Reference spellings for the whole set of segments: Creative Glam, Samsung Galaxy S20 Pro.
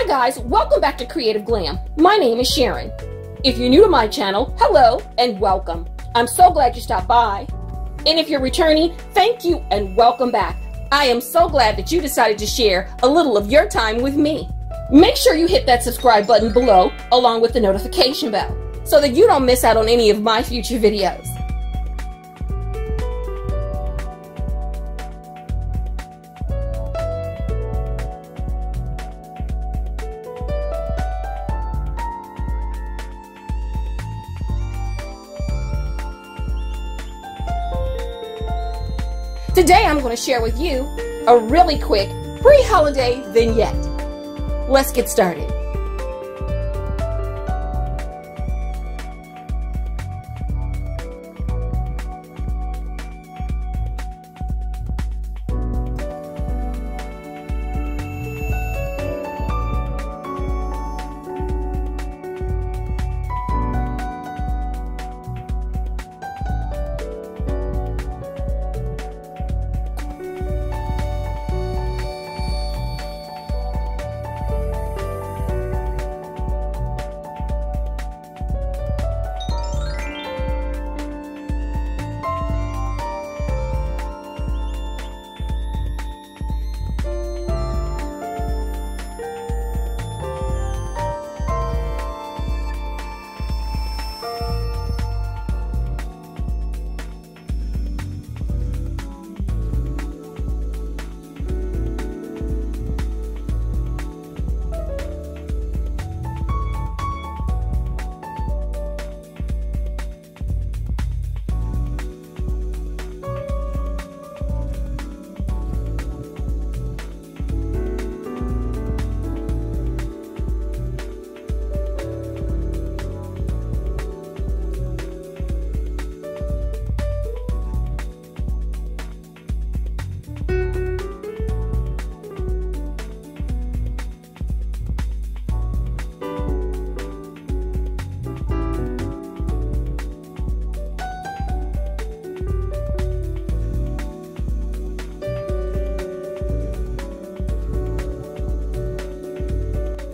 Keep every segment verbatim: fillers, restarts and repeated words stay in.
Hi guys, welcome back to Creative Glam. My name is Sharon. If you're new to my channel, hello and welcome. I'm so glad you stopped by. And if you're returning, thank you and welcome back. I am so glad that you decided to share a little of your time with me. Make sure you hit that subscribe button below along with the notification bell so that you don't miss out on any of my future videos. Today I'm going to share with you a really quick pre-holiday vignette. Let's get started.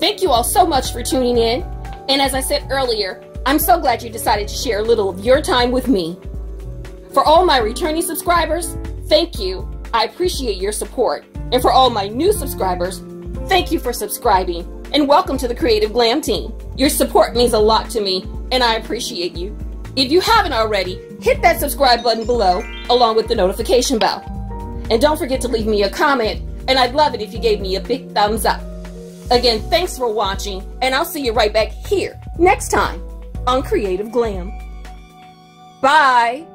Thank you all so much for tuning in, and as I said earlier, I'm so glad you decided to share a little of your time with me. For all my returning subscribers, thank you. I appreciate your support. And for all my new subscribers, thank you for subscribing, and welcome to the Creative Glam team. Your support means a lot to me, and I appreciate you. If you haven't already, hit that subscribe button below along with the notification bell. And don't forget to leave me a comment, and I'd love it if you gave me a big thumbs up. Again, thanks for watching, and I'll see you right back here next time on Creative Glam. Bye!